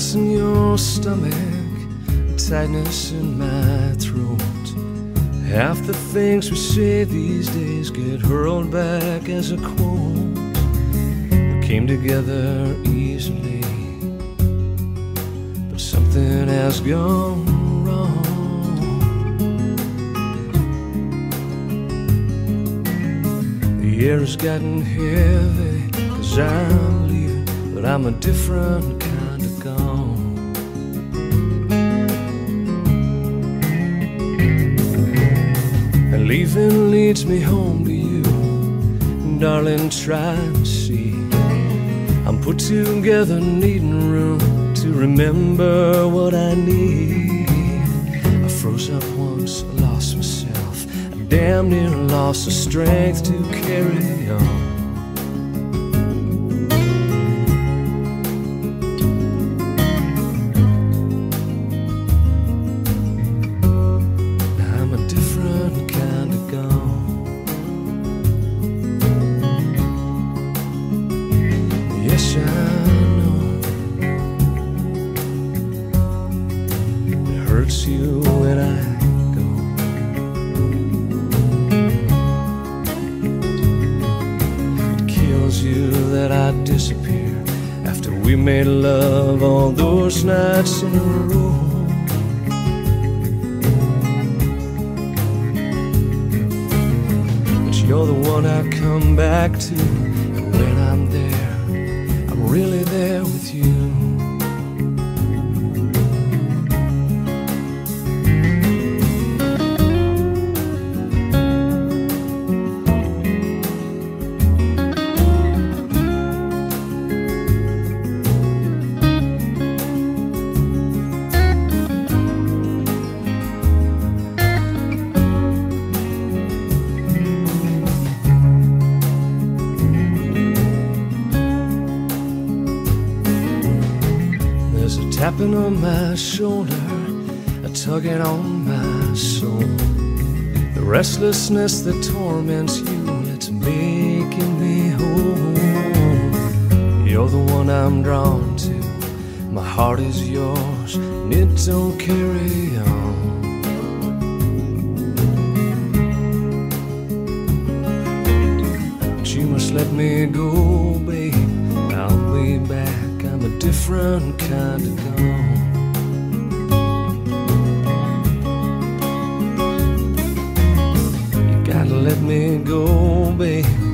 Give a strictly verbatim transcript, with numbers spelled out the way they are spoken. knots in your stomach, tightness in my throat. Half the things we say these days get hurled back as a quote. We came together easily, but something has gone wrong. The air has gotten heavy, 'cause I'm leaving, but I'm a different kind of gone. Leaving leads me home to you, and darling, try and see. I'm put together, needing room to remember what I need. I froze up once, I lost myself, I damn near lost the strength to carry on. Yes, I know it hurts you when I go. It kills you that I disappear after we made love all those nights in a row. But you're the one I come back to, and when I'm there, really there with you. Tapping on my shoulder, a tugging on my soul. The restlessness that torments you, it's making me whole. You're the one I'm drawn to, my heart is yours, and it don't carry on. But you must let me go, babe, I'll be back. I'm a different kind of girl. You gotta let me go, babe.